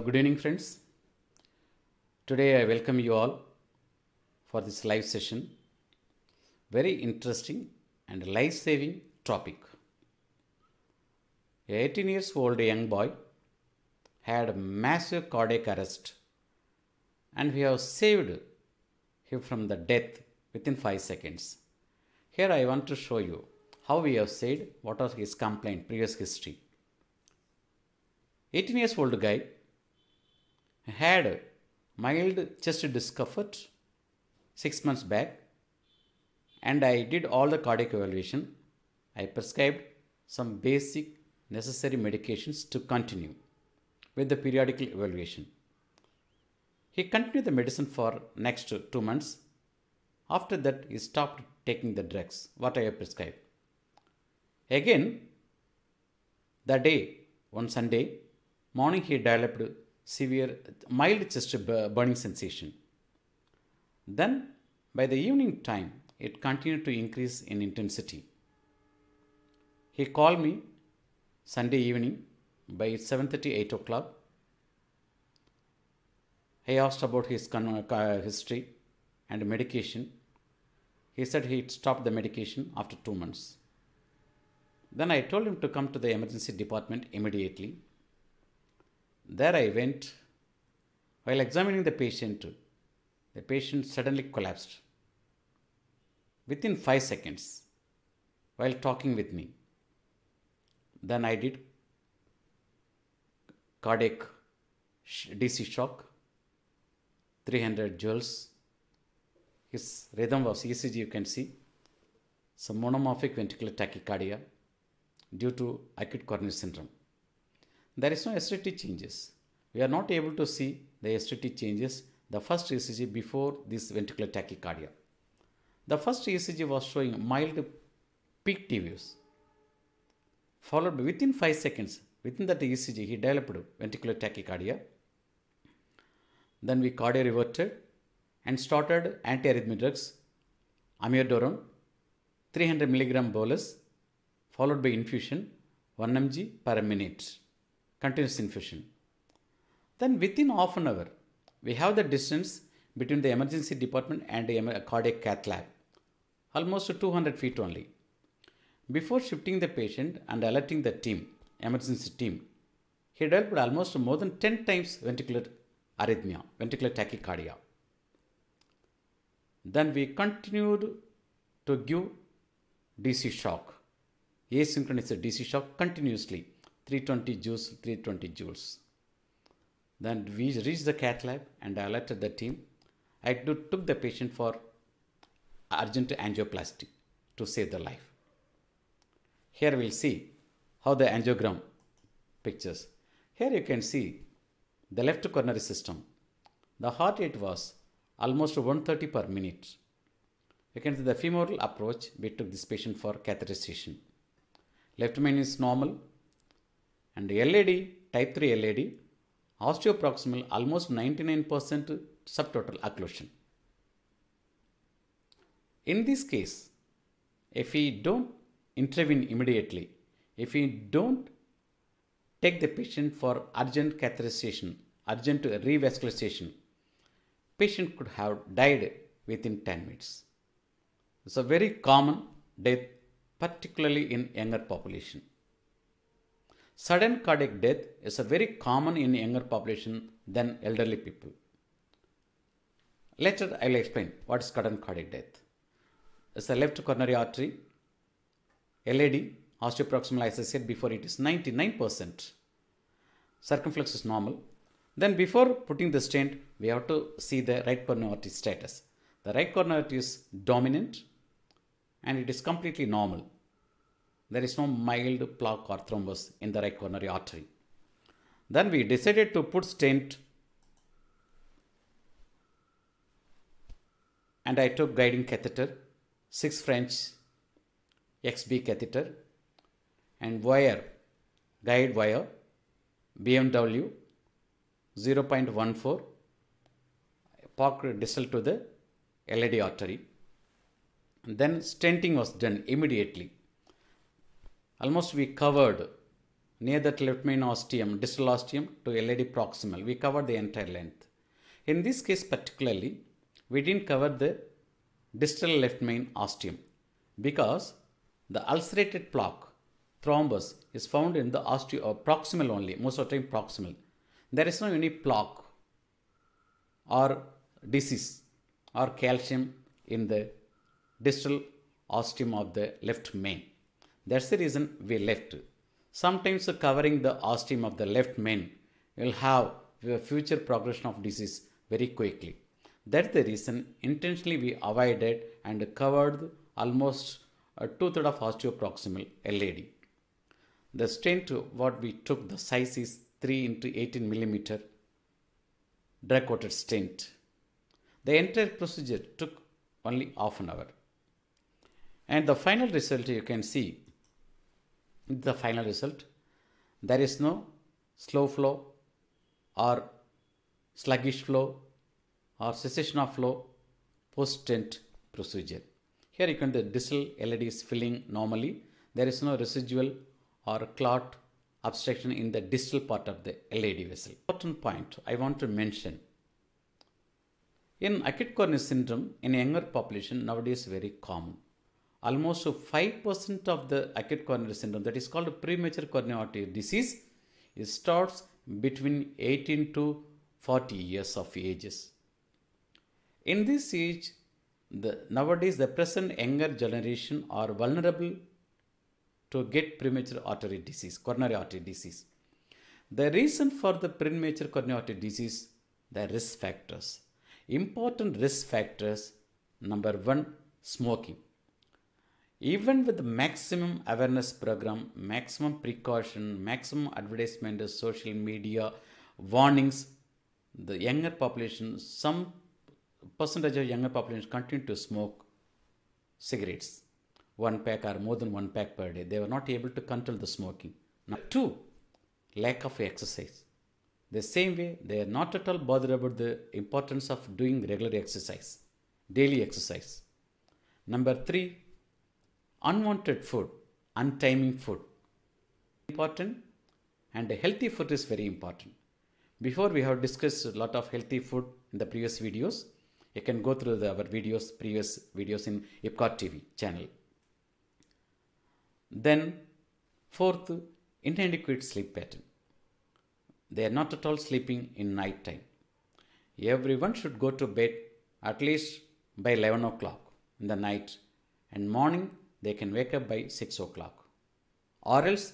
Hello, good evening friends. Today I welcome you all for this live session. Very interesting and life-saving topic. An 18-year-old young boy had massive cardiac arrest and we have saved him from the death within 5 seconds. Here I want to show you how we have said what was his complaint, previous history. 18-year-old guy had mild chest discomfort 6 months back and I did all the cardiac evaluation. I prescribed some basic necessary medications to continue with the periodical evaluation. He continued the medicine for next 2 months. After that, he stopped taking the drugs, what I have prescribed. Again, that day, one Sunday morning, he developed severe mild chest burning sensation. Then by the evening time, it continued to increase in intensity. He called me Sunday evening by 7:30, 8 o'clock. I asked about his history and medication. He said he stopped the medication after 2 months. Then I told him to come to the emergency department immediately. There I went. While examining the patient suddenly collapsed within 5 seconds while talking with me. Then I did cardiac DC shock, 300 joules. His rhythm was ECG, you can see. Some monomorphic ventricular tachycardia due to acute coronary syndrome. There is no SRT changes. We are not able to see the SRT changes, the first ECG before this ventricular tachycardia. The first ECG was showing mild peak T waves, followed within 5 seconds. Within that ECG, he developed ventricular tachycardia. Then we cardio reverted and started antiarrhythmic drugs, amiodarone, 300 milligram bolus, followed by infusion, 1 mg per minute, continuous infusion. Then within half an hour, we have the distance between the emergency department and the cardiac cath lab, almost 200 feet only. Before shifting the patient and alerting the team, emergency team, he developed almost more than 10 times ventricular arrhythmia, ventricular tachycardia. Then we continued to give DC shock, asynchronous DC shock continuously, 320 joules. Then we reached the cath lab and alerted the team. I took the patient for urgent angioplasty to save the life. Here we'll see how the angiogram pictures. Here you can see the left coronary system. The heart rate was almost 130 per minute. You can see the femoral approach. We took this patient for catheterization. Left main is normal and LAD, type 3 LAD, osteoproximal, almost 99% subtotal occlusion. In this case, if we don't intervene immediately, if we don't take the patient for urgent catheterization, urgent revascularization, patient could have died within 10 minutes. It's a very common death, particularly in younger population. Sudden cardiac death is a very common in younger population than elderly people. Later I will explain what is sudden cardiac death. It's a left coronary artery, LAD, osteoproximal, as I said before, it is 99%. Circumflex is normal. Then before putting the stent, we have to see the right coronary artery status. The right coronary artery is dominant and it is completely normal. There is no mild plaque or thrombus in the right coronary artery. Then we decided to put stent and I took guiding catheter, 6 French XB catheter and wire, guide wire, BMW 0.14, parked distal to the LAD artery. And then stenting was done immediately. Almost we covered Near that left main ostium, distal ostium to LED proximal. We covered the entire length. In this case particularly, we didn't cover the distal left main ostium because the ulcerated plaque, thrombus, is found in the ostium or proximal only, most of the time proximal. There is no any plaque or disease or calcium in the distal ostium of the left main. That's the reason we left. Sometimes covering the ostium of the left main will have a future progression of disease very quickly. That's the reason intentionally we avoided and covered almost a two-thirds of ostioproximal LED. The stent what we took, the size is 3 × 18 mm drug-coated stent. The entire procedure took only half an hour. And the final result you can see, the final result, there is no slow flow or sluggish flow or cessation of flow post-stent procedure. Here you can see the distal LED is filling normally. There is no residual or clot obstruction in the distal part of the LED vessel. Important point I want to mention. In acute coronary syndrome, in younger population, nowadays very common. Almost 5% of the acute coronary syndrome, that is called premature coronary artery disease, it starts between 18 to 40 years of ages. In this age, nowadays the present younger generation are vulnerable to get premature artery disease, coronary artery disease. The reason for the premature coronary artery disease, the risk factors. Important risk factors, number one, smoking. Even with the maximum awareness program, maximum precaution, maximum advertisement, social media, warnings, the younger population, some percentage of younger population continue to smoke cigarettes, one pack or more than one pack per day. They were not able to control the smoking. Now, two, lack of exercise. The same way, they are not at all bothered about the importance of doing regular exercise, daily exercise. Number three, unwanted food, untiming food, important, and a healthy food is very important. Before we have discussed a lot of healthy food in the previous videos. You can go through our videos, previous videos in Ipcard TV channel. Then fourth, inadequate sleep pattern. They are not at all sleeping in night time. Everyone should go to bed at least by 11 o'clock in the night, and morning they can wake up by 6 o'clock. Or else,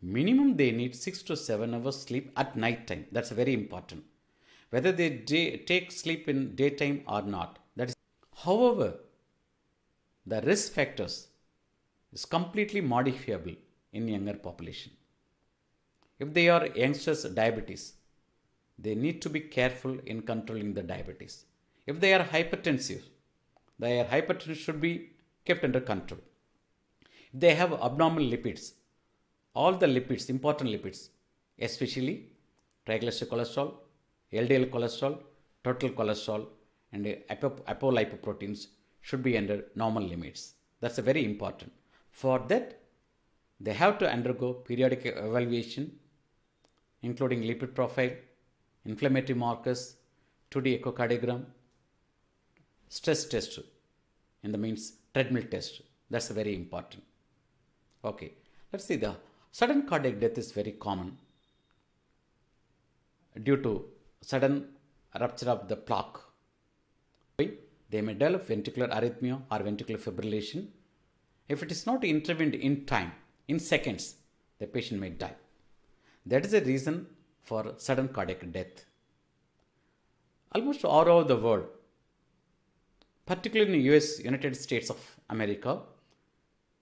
minimum they need 6 to 7 hours sleep at night time. That's very important. Whether they take sleep in daytime or not. That is. However, the risk factors is completely modifiable in younger population. If they are youngsters diabetes, they need to be careful in controlling the diabetes. If they are hypertensive, their hypertension should be kept under control. They have abnormal lipids, all the lipids, important lipids, especially triglyceride cholesterol, LDL cholesterol, total cholesterol, and apolipoproteins should be under normal limits. That's very important. For that, they have to undergo periodic evaluation, including lipid profile, inflammatory markers, 2D echocardiogram, stress test, in the means treadmill test. That's very important. Okay, let's see. The sudden cardiac death is very common due to sudden rupture of the plaque. They may develop ventricular arrhythmia or ventricular fibrillation. If it is not intervened in time, in seconds, the patient may die. That is the reason for sudden cardiac death. Almost all over the world, particularly in the US, United States of America,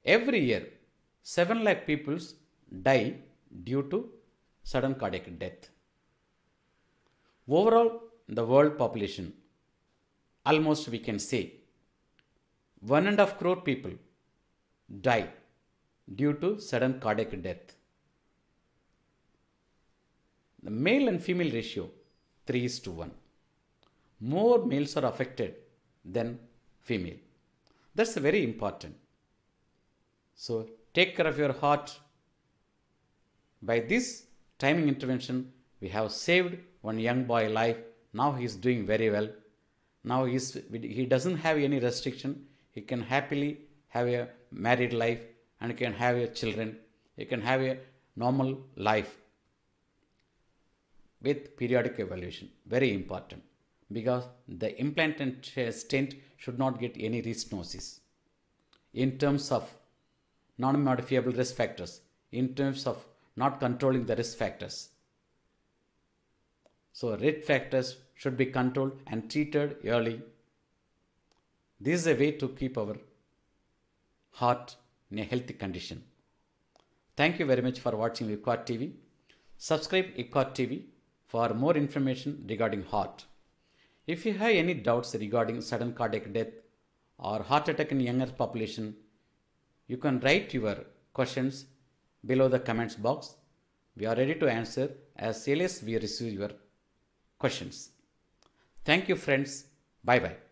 every year, 7 lakh people die due to sudden cardiac death. Overall, the world population, almost we can say, 1.5 crore people die due to sudden cardiac death. The male and female ratio, 3:1. More males are affected than female. That's very important. So take care of your heart. By this timing intervention, we have saved one young boy life. Now he is doing very well. Now he doesn't have any restriction. He can happily have a married life and can have a children. He can have a normal life with periodic evaluation. Very important, because the implant and stent should not get any restenosis. In terms of non-modifiable risk factors, in terms of not controlling the risk factors. So risk factors should be controlled and treated early. This is a way to keep our heart in a healthy condition. Thank you very much for watching Ipcard TV. Subscribe Ipcard TV for more information regarding heart. If you have any doubts regarding sudden cardiac death or heart attack in younger population, you can write your questions below the comments box. We are ready to answer as soon as we receive your questions. Thank you, friends. Bye-bye.